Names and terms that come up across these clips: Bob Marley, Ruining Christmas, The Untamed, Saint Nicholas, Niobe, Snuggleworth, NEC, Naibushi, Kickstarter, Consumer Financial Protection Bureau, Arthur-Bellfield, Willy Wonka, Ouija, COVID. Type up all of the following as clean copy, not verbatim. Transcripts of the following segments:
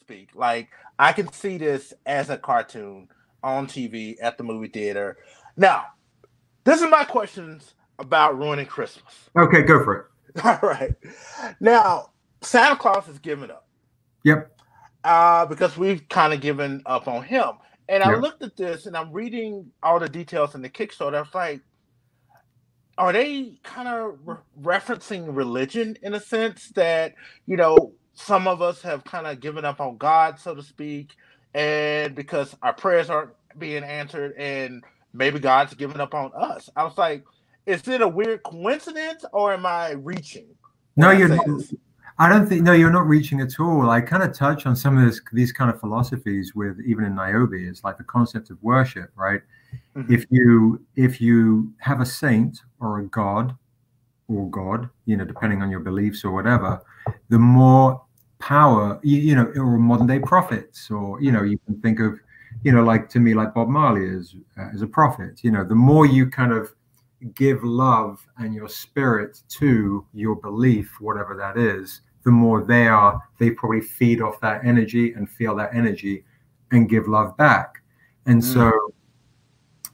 speak. Like, I can see this as a cartoon on TV at the movie theater. Now, this is my questions about Ruining Christmas. Okay, go for it. All right. Now, Santa Claus is giving up. Yep. Because we've kind of given up on him. And I looked at this and I'm reading all the details in the Kickstarter. I was like, are they kind of referencing religion in a sense that, you know, some of us have kind of given up on God, so to speak, and because our prayers aren't being answered and maybe God's given up on us. I was like, is it a weird coincidence or am I reaching? No, you're not. I don't think, no, you're not reaching at all. I kind of touch on some of this, these kind of philosophies with, even in Niobe, it's like the concept of worship, right? Mm-hmm. If you have a saint or a god or God, you know, depending on your beliefs or whatever, the more power, you know, or modern day prophets, or, you know, you can think of, you know, like to me, like Bob Marley is a prophet, you know, the more you kind of give love and your spirit to your belief, whatever that is, the more they probably feed off that energy and feel that energy and give love back. And so,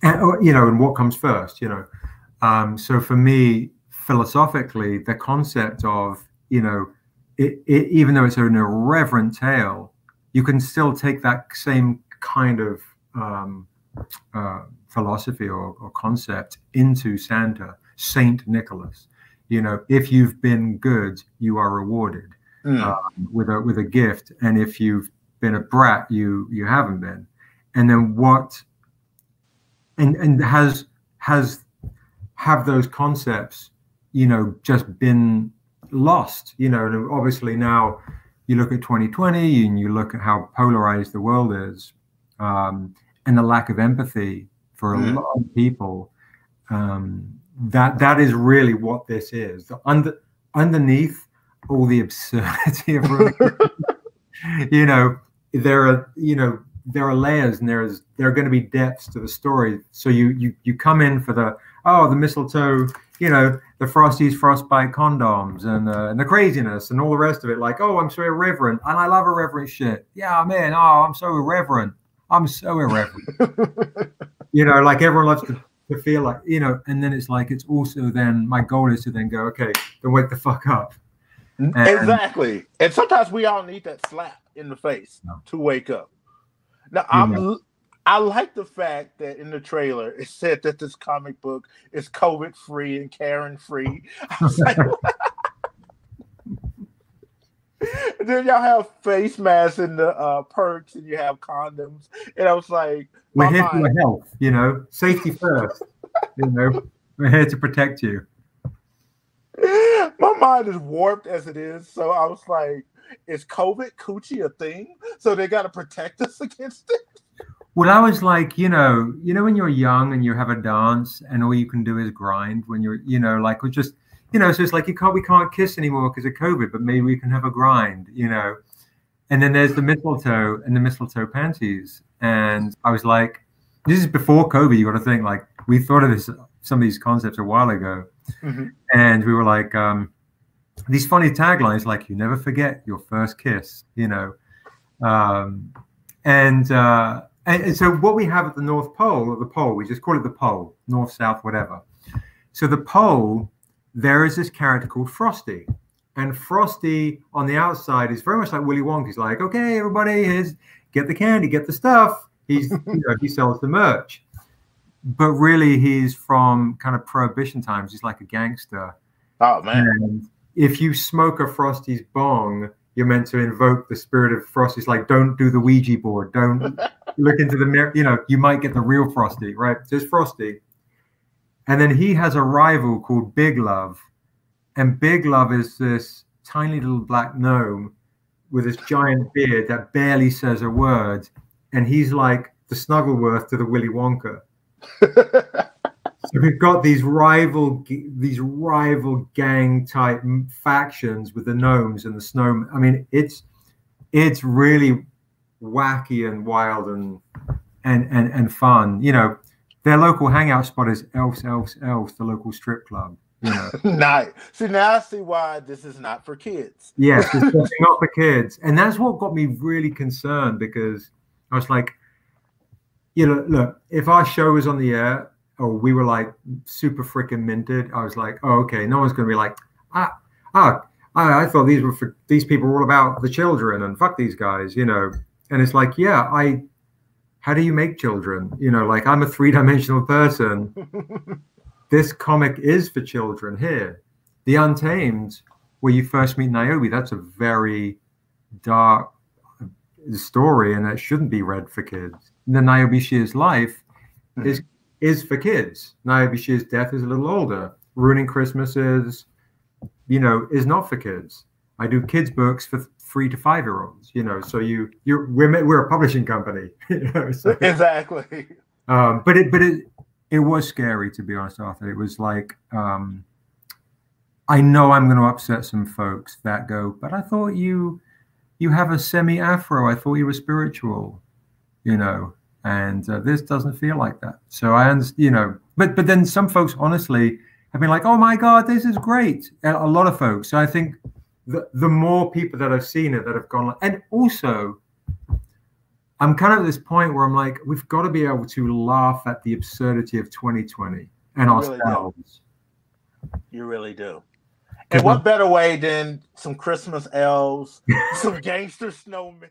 and, you know, and what comes first, you know? So for me, philosophically, the concept of, you know, even though it's an irreverent tale, you can still take that same kind of philosophy or concept into Santa, Saint Nicholas. You know, if you've been good, you are rewarded with a gift, and if you've been a brat, you haven't been. And then what? And have those concepts, you know, just been lost? You know, and obviously now you look at 2020 and you look at how polarized the world is, and the lack of empathy for a lot of people. That is really what this is. Underneath all the absurdity of, you know, there are layers, and there are going to be depths to the story. So you come in for the mistletoe, you know, the Frosties frostbite condoms and the craziness and all the rest of it. Like, oh, I'm so irreverent, and I love irreverent shit. Yeah, I'm in. Oh, I'm so irreverent. I'm so irreverent. You know, like everyone loves to feel like, you know, and then it's like, it's also then my goal is to then go, okay, then wake the fuck up. And, exactly. And sometimes we all need that slap in the face to wake up. Now, I like the fact that in the trailer, it said that this comic book is COVID free and Karen free. I was like, what? Then y'all have face masks and the perks, and you have condoms. And I was like, we're here for your health, you know, safety first. You know, we're here to protect you. My mind is warped as it is. So I was like, is COVID coochie a thing? So they got to protect us against it? Well, I was like, you know, when you're young and you have a dance and all you can do is grind when you're, you know, like, we're just, you know, so it's like we can't kiss anymore because of COVID, but maybe we can have a grind, you know. And then there's the mistletoe and the mistletoe panties. And I was like, this is before COVID. You got to think, like, we thought of this, some of these concepts a while ago. Mm-hmm. And we were like, these funny taglines, like, you never forget your first kiss, you know. And so what we have at the North Pole, we just call it the pole, north, south, whatever. So the pole, there is this character called Frosty, and Frosty on the outside is very much like Willy Wonka. He's like, okay, everybody, get the candy, get the stuff. He's, you know, he sells the merch, but really he's from kind of Prohibition times. He's like a gangster. Oh man! And if you smoke a Frosty's bong, you're meant to invoke the spirit of Frosty. It's like, don't do the Ouija board. Don't look into the mirror. You know, you might get the real Frosty, right? There's Frosty. And then he has a rival called Big Love. And Big Love is this tiny little black gnome with this giant beard that barely says a word. And he's like the Snuggleworth to the Willy Wonka. So we've got these rival gang type factions with the gnomes and the snowmen. I mean, it's really wacky and wild and fun, you know. Their local hangout spot is Elf's, the local strip club. Yeah. Nice. See, now I see why this is not for kids. Yes, it's not for kids. And that's what got me really concerned, because I was like, you know, look, if our show was on the air or we were like super freaking minted, I was like, oh, okay, no one's going to be like, I thought these were for, these people were all about the children and fuck these guys, you know. And it's like, yeah, how do you make children? You know, like, I'm a three-dimensional person. This comic is for children here. The Untamed, where you first meet Niobe, that's a very dark story, and it shouldn't be read for kids. The Naibushi's life is for kids. Naibushi's death is a little older. Ruining Christmas is, you know, is not for kids. I do kids books for 3- to 5-year-olds, you know. So we're a publishing company, you know, so. Exactly. But it was scary, to be honest, Arthur. It was like, I know I'm going to upset some folks that go, but I thought you have a semi-afro. I thought you were spiritual, you know, and this doesn't feel like that. So I, you know, but then some folks honestly have been like, oh my God, this is great. And a lot of folks. So I think the more people that have seen it that have gone, and also, I'm kind of at this point where I'm like, we've got to be able to laugh at the absurdity of 2020 and ourselves. You really do. And what better way than some Christmas elves, some gangster snowmen?